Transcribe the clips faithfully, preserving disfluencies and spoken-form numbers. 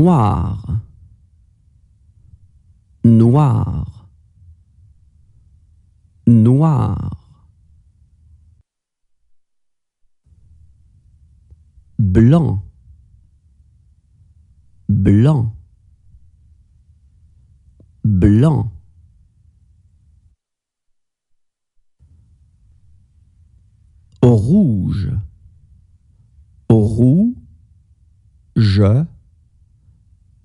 noir, noir, noir. Blanc, blanc, blanc. Rouge, rouge,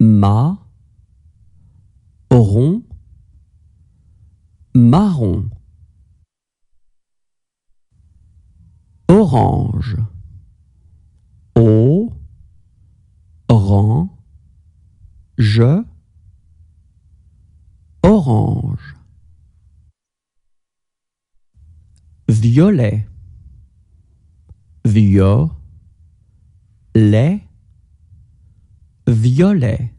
ma, rond, marron. Orange, o, rang, je, orange. Violet, vio, lait, violet.